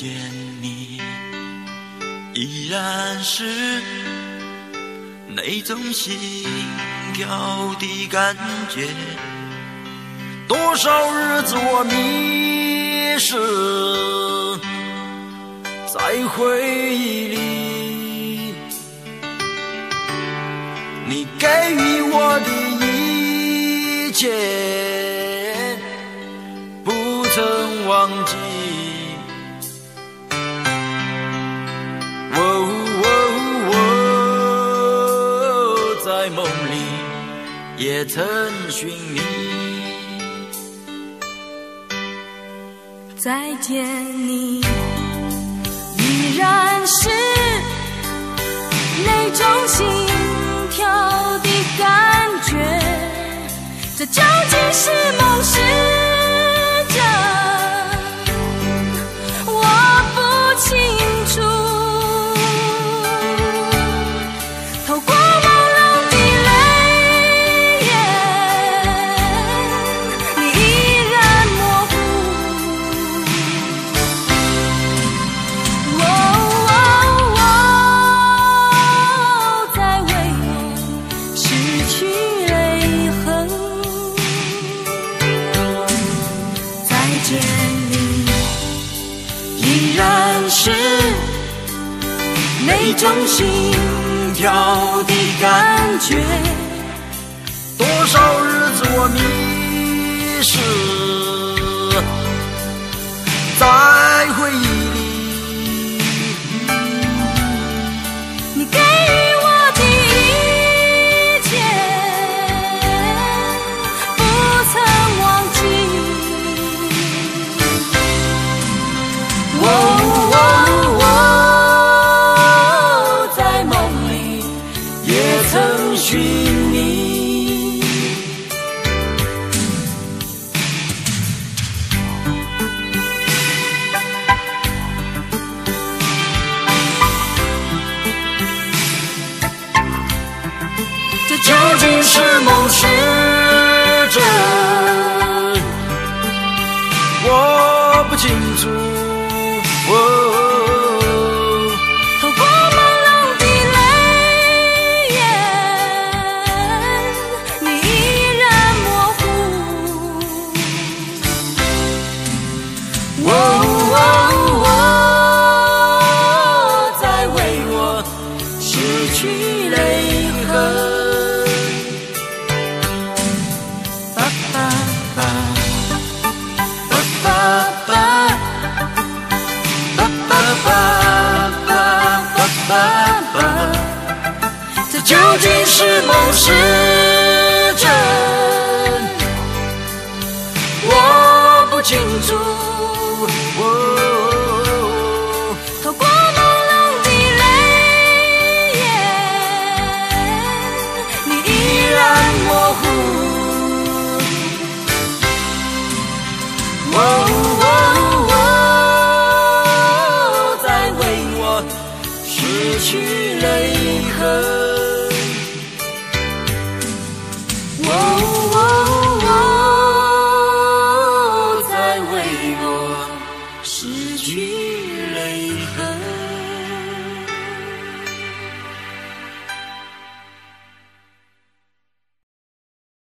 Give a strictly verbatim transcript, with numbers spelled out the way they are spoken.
见你，依然是那种心跳的感觉。多少日子我迷失在回忆里，你给予我的一切不曾忘记。哦在梦里也曾寻你，再见你，依然是那种心跳的感觉，这究竟是梦是真，我不清楚。一种心跳的感觉，多少日子我迷失在回忆里，你给予我的一切不曾忘记。我是真，我不清楚。哦、透过朦胧的泪眼，你依然模糊。哦哦哦，在为我失去泪痕。